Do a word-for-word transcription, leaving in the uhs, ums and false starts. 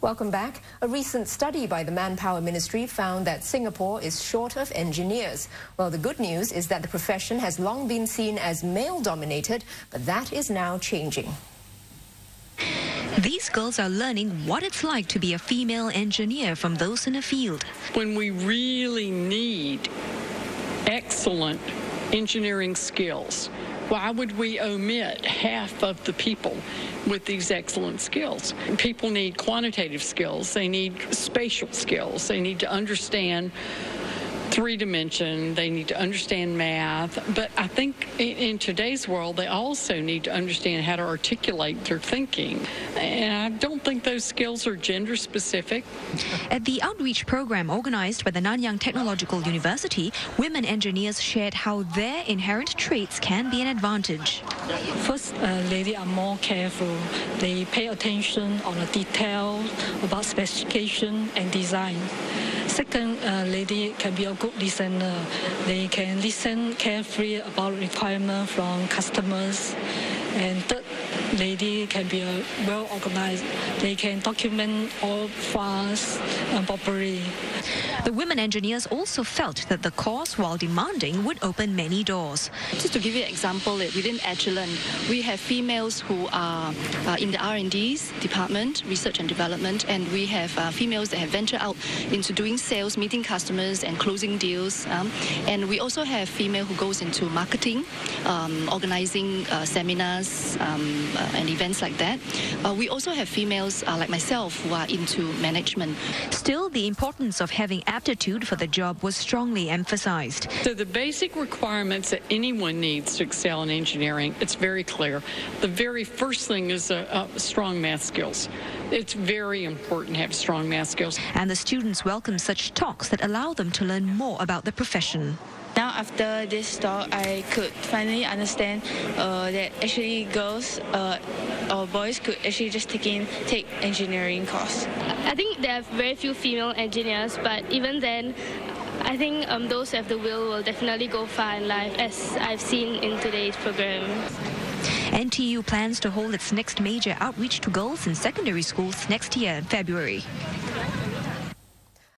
Welcome back. A recent study by the Manpower Ministry found that Singapore is short of engineers. Well, the good news is that the profession has long been seen as male-dominated, but that is now changing. These girls are learning what it's like to be a female engineer from those in the field. When we really need excellent engineering skills, why would we omit half of the people with these excellent skills? People need quantitative skills, they need spatial skills, they need to understand three-dimension, they need to understand math, but I think in, in today's world they also need to understand how to articulate their thinking, and I don't think those skills are gender-specific. At the outreach program organized by the Nanyang Technological University, women engineers shared how their inherent traits can be an advantage. First, uh, ladies are more careful. They pay attention on the detail about specification and design. Second, uh, lady can be a good listener. They can listen carefully about requirements from customers. And third, lady can be uh, well organized. They can document all files and properly. The women engineers also felt that the course, while demanding, would open many doors. Just to give you an example, within Agilent, we have females who are uh, in the R and D's department, research and development, and we have uh, females that have ventured out into doing sales, meeting customers, and closing deals. Um, and we also have female who goes into marketing, um, organizing uh, seminars um, uh, and events like that. Uh, we also have females uh, like myself who are into management. Still, the importance of having aptitude for the job was strongly emphasized. So the basic requirements that anyone needs to excel in engineering, it's very clear. The very first thing is a, a strong math skills. It's very important to have strong math skills. And the students welcome such talks that allow them to learn more about the profession. Now after this talk, I could finally understand uh, that actually girls uh, or boys could actually just take in take engineering course. I think there are very few female engineers, but even then, I think um, those who have the will will definitely go far in life, as I've seen in today's program. N T U plans to hold its next major outreach to girls in secondary schools next year in February.